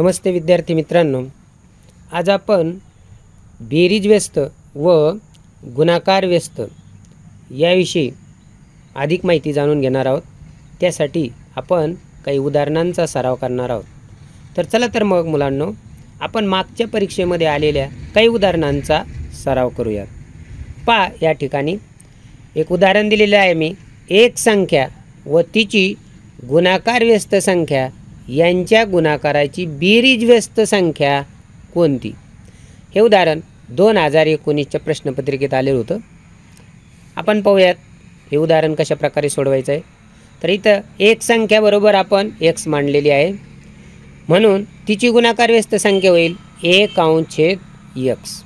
नमस्ते विद्यार्थी मित्रांनो, आज आपण बेरीज व्यस्त व गुणाकार व्यस्त याविषयी अधिक माहिती जाणून घेणार आहोत। त्यासाठी आपण काही उदाहरणांचा सराव करणार आहोत। तर चला तर मग मुलांनो, आपण मागच्या परीक्षेमध्ये आलेल्या काही उदाहरणांचा सराव करूयात। पहा, या ठिकाणी एक उदाहरण दिलेलं आहे मी। एक संख्या व तिची गुणाकार व्यस्त संख्या यांच्या गुणाकाराची बेरीज व्यस्त संख्या कोणती? हे उदाहरण 2019च्या प्रश्नपत्रिकेत आलेलं होतं। आपण पाहूयात हे उदाहरण कशा प्रकारे सोडवायचं आहे। तर इथं एक संख्या बरोबर आपण एक्स मांडलेली आहे, म्हणून तिची गुणाकार व्यस्त संख्या होईल 1/x।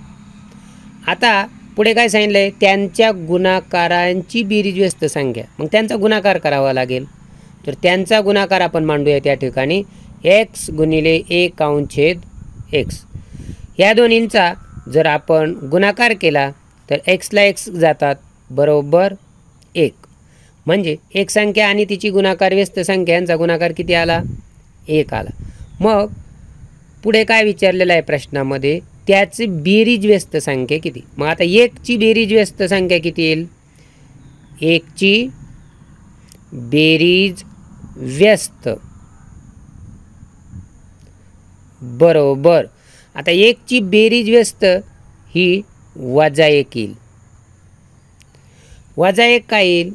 आता पुढे काय सांगितलं आहे, त्यांच्या गुणाकारांची बेरीज व्यस्त संख्या, मग त्यांचा गुणाकार करावा लागेल। तर त्यांचा गुणाकार आपण मांडूया त्या ठिकाणी, एक्स गुणिले 1/x। या दोन्हींचा जर आपण गुणाकार केला तर एक्सला एक्स जातात, बरोबर 1। म्हणजे एक संख्या आणि तिची गुणाकार व्यस्त संख्या यांचा गुणाकार किती आला? 1 आला। मग पुढे काय विचारलेलं आहे प्रश्नामध्ये, त्याची बेरीज व्यस्त संख्या किती? मग आता 1ची बेरीज व्यस्त संख्या किती येईल? 1ची बेरीज व्यस्त बरोबर, आता 1ची बेरीज व्यस्त ही -1 येईल। -1 काय येईल?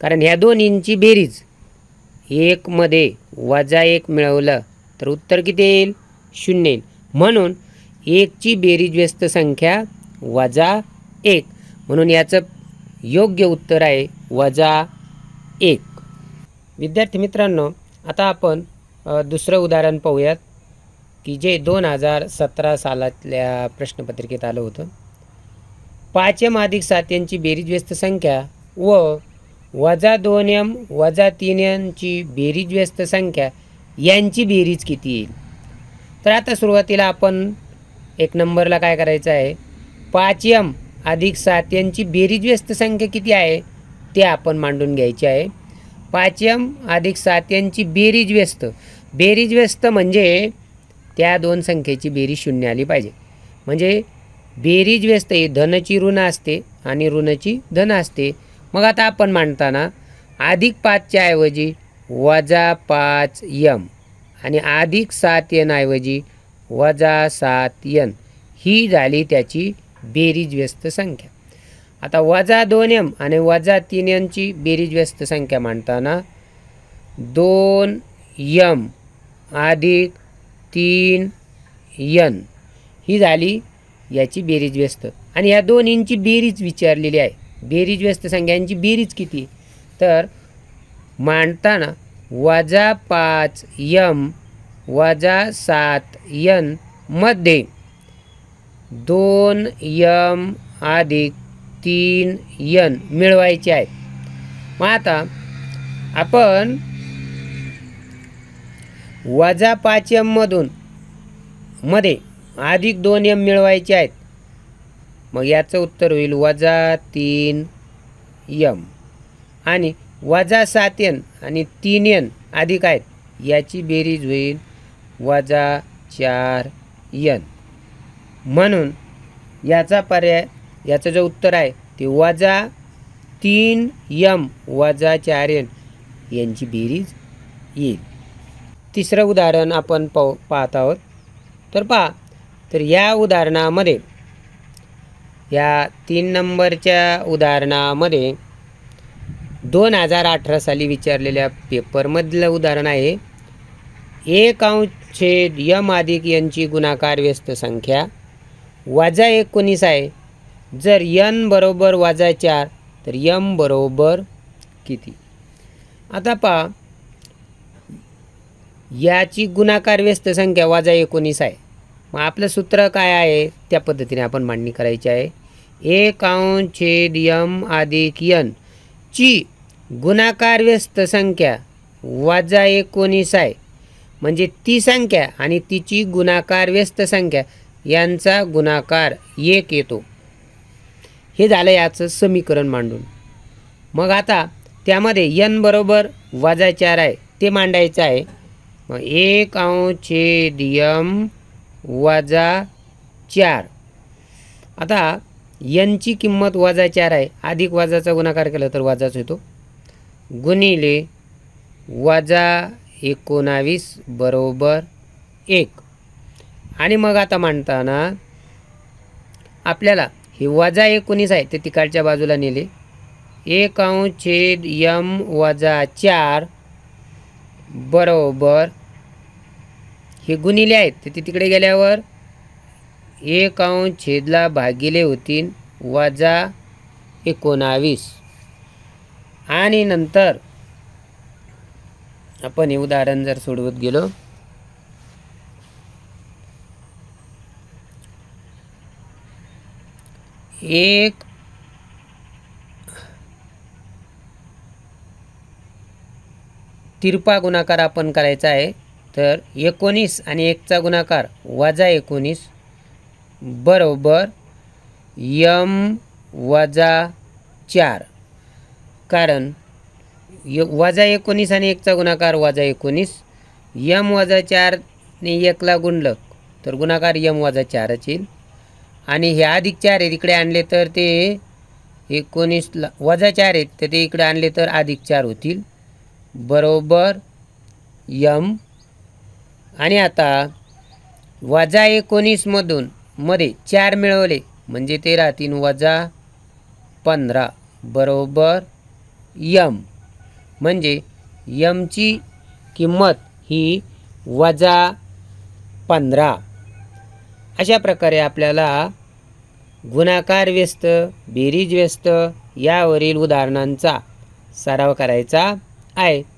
कारण ह्या दोन्हींची बेरीज 1 मध्ये -1 मिळवलं तर उत्तर किती येईल? 0 येईल। म्हणून 1ची बेरीज व्यस्त संख्या -1, म्हणून याचं योग्य उत्तर आहे -1। विद्यार्थी मित्रांनो, आता आपण दुसरं उदाहरण पाहूयात की जे 2017 सालातल्या प्रश्नपत्रिकेत आलं होतं। 5m अधिक 7 यांची बेरीज व्यस्त संख्या व -2m - 3 यांची बेरीज व्यस्त संख्या यांची बेरीज किती येईल? तर आता सुरुवातीला आपण एक नंबरला काय करायचं आहे, 5m अधिक 7 यांची बेरीज व्यस्त संख्या किती आहे ते आपण मांडून घ्यायचे आहे। 5m अधिक 7 यांची बेरीज व्यस्त, बेरीज व्यस्त म्हणजे त्या दोन संख्येची बेरीज 0 आली पाहिजे। म्हणजे बेरीज व्यस्त ही धनची ऋण असते आणि ऋणची धन असते। मग आता आपण मांडताना +5 च्या ऐवजी -5m आणि +7n ऐवजी -7n ही झाली त्याची बेरीज व्यस्त संख्या। आता -2m आणि -3 यांची बेरीज व्यस्त संख्या मांडताना 2m अधिक 3n ही झाली याची बेरीज व्यस्त। आणि या दोन्हींची बेरीज विचारलेली आहे, बेरीज व्यस्त संख्यांची बेरीज किती? तर मांडताना -5m - 7n मध्ये 2m अधिक 3n मिळवायचे आहे। मग आता आपण -5m मधून मध्ये अधिक 2m मिळवायचे आहेत, मग याचं उत्तर होईल -3m। आणि -7n आणि 3n अधिक आहेत, याची बेरीज होईल -4n। म्हणून याचा पर्याय, याचं जे उत्तर आहे ते -3m - 4n यांची बेरीज येईल। तिसरं उदाहरण आपण पाहत आहोत। तर पहा, तर या उदाहरणामध्ये, या 3 नंबरच्या उदाहरणामध्ये 2018 साली विचारलेल्या पेपरमधलं उदाहरण आहे। 1/m अधिक यांची गुणाकार व्यस्त संख्या -19 आहे। जर n बरोबर -4 तर m बरोबर किती? आता पहा, याची गुणाकार व्यस्त संख्या -19 आहे। मग आपलं सूत्र काय आहे त्या पद्धतीने आपण मांडणी करायची आहे। 1/m अधिक n ची गुणाकार व्यस्त संख्या -19 आहे। म्हणजे ती संख्या आणि तिची गुणाकार व्यस्त संख्या यांचा गुणाकार 1 येतो। हे झालं याचं समीकरण मांडून। मग आता त्यामध्ये n बरोबर -4 आहे ते मांडायचं आहे। एक औचेदियम वजा चार। आता यांची किंमत वजा चार आहे, अधिक वजाचा गुणाकार केला तर वजाच होतो, गुणिले वजा 19 बरोबर 1। आणि मग आता मांडताना आपल्याला हे वजा 19 आहे ते तिकडच्या बाजूला नेले, 1 छेद m वजा 4 बरोबर हे गुणिले आहेत ते तिकडे गेल्यावर 1 छेदला भागिले होतील वजा 19। आणि नंतर आपण हे उदाहरण जर सोडवत गेलो एक तिरपा गुणाकार आपण करायचा आहे तर 19 आणि 1 चा गुणाकार वजा 19 बरोबर m वजा 4, कारण वजा 19 आणि 1 चा गुणाकार वजा 19, m वजा 4 ने 1 ला गुणलं तर गुणाकार m वजा 4 येईल। आणि हे अधिक 4 आहे इकडे आणले तर ते 19 ला वजा 4 आहे तर ते इकडे आणले तर अधिक 4 होतील बरोबर m। आणि आता वजा 19 मधून मध्ये 4 मिळवले म्हणजे ते राहतील वजा 15 बरोबर m। म्हणजे m ची किंमत ही वजा 15। अशा प्रकारे आपल्याला गुणाकार व्यस्त बेरीज व्यस्त यावरील उदाहरणांचा सराव करायचा आहे।